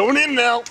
Going in now.